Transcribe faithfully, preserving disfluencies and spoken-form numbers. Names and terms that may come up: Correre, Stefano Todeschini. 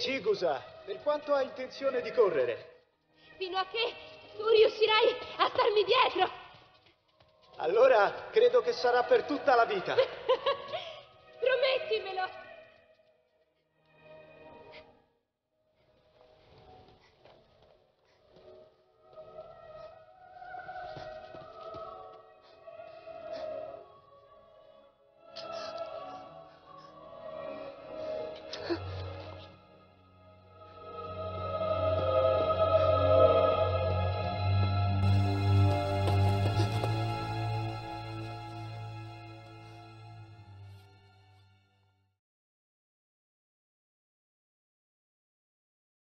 Chigusa, per quanto hai intenzione di correre? Fino a che tu riuscirai a starmi dietro. Allora credo che sarà per tutta la vita. Promettimelo.